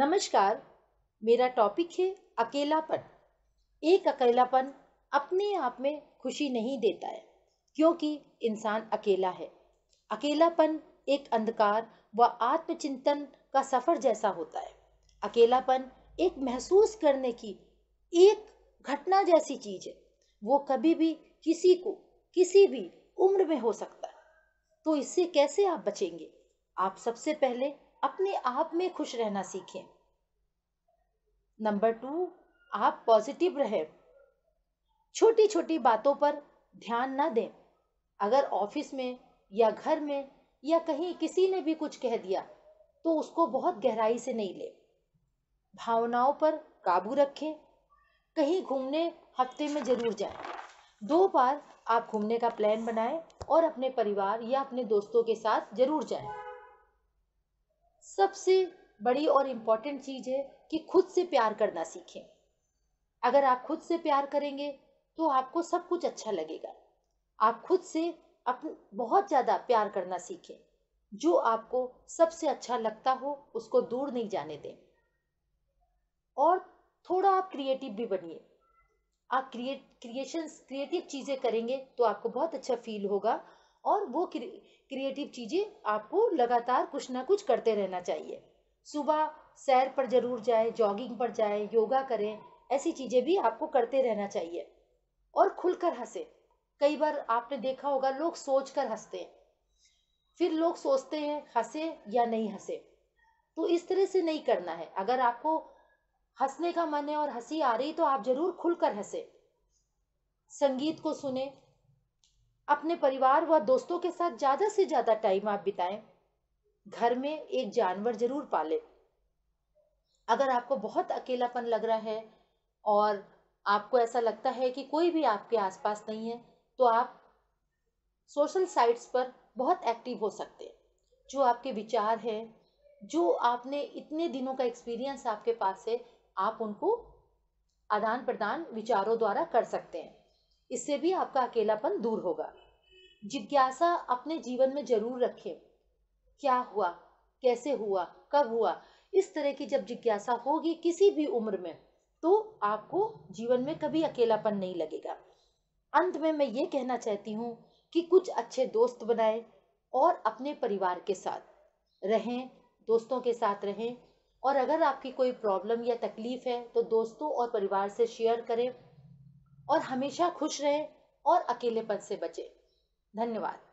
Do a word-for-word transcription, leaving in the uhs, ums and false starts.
नमस्कार, मेरा टॉपिक है अकेलापन। एक अकेलापन अपने आप में खुशी नहीं देता है, क्योंकि इंसान अकेला है। अकेलापन एक अंधकार व आत्मचिंतन का सफ़र जैसा होता है। अकेलापन एक महसूस करने की एक घटना जैसी चीज़ है, वो कभी भी किसी को किसी भी उम्र में हो सकता है। तो इससे कैसे आप बचेंगे? आप सबसे पहले अपने आप में खुश रहना सीखें। नंबर टू, आप पॉजिटिव रहें। छोटी छोटी बातों पर ध्यान ना दें। अगर ऑफिस में या घर में या कहीं किसी ने भी कुछ कह दिया तो उसको बहुत गहराई से नहीं लें। भावनाओं पर काबू रखें। कहीं घूमने हफ्ते में ज़रूर जाएं। दो बार आप घूमने का प्लान बनाएं और अपने परिवार या अपने दोस्तों के साथ ज़रूर जाएं। सबसे बड़ी और इम्पॉर्टेंट चीज़ है कि खुद से प्यार करना सीखें। अगर आप खुद से प्यार करेंगे तो आपको सब कुछ अच्छा लगेगा। आप खुद से अपन बहुत ज़्यादा प्यार करना सीखें। जो आपको सबसे अच्छा लगता हो उसको दूर नहीं जाने दें। और थोड़ा आप क्रिएटिव भी बनिए। आप क्रिएट क्रिएशंस क्रिएटिव चीज़ें करेंगे तो आपको बहुत अच्छा फील होगा। और वो क्रिएटिव चीज़ें आपको लगातार कुछ ना कुछ करते रहना चाहिए। सुबह सैर पर जरूर जाएं, जॉगिंग पर जाएं, योगा करें। ऐसी चीज़ें भी आपको करते रहना चाहिए। और खुलकर हंसें। कई बार आपने देखा होगा लोग सोचकर हंसते हैं, फिर लोग सोचते हैं हंसे या नहीं हंसे। तो इस तरह से नहीं करना है। अगर आपको हंसने का मन है और हंसी आ रही तो आप ज़रूर खुलकर हंसें। संगीत को सुने। अपने परिवार व दोस्तों के साथ ज़्यादा से ज़्यादा टाइम आप बिताएं। घर में एक जानवर ज़रूर पालें। अगर आपको बहुत अकेलापन लग रहा है और आपको ऐसा लगता है कि कोई भी आपके आसपास नहीं है तो आप सोशल साइट्स पर बहुत एक्टिव हो सकते हैं। जो आपके विचार हैं, जो आपने इतने दिनों का एक्सपीरियंस आपके पास है, आप उनको आदान प्रदान विचारों द्वारा कर सकते हैं। इससे भी आपका अकेलापन दूर होगा। जिज्ञासा अपने जीवन में जरूर रखें। क्या हुआ, कैसे हुआ, कब हुआ, इस तरह की जब जिज्ञासा होगी किसी भी उम्र में तो आपको जीवन में कभी अकेलापन नहीं लगेगा। अंत में मैं ये कहना चाहती हूँ कि कुछ अच्छे दोस्त बनाएं और अपने परिवार के साथ रहें, दोस्तों के साथ रहें। और अगर आपकी कोई प्रॉब्लम या तकलीफ है तो दोस्तों और परिवार से शेयर करें। और हमेशा खुश रहें और अकेलेपन से बचें। धन्यवाद।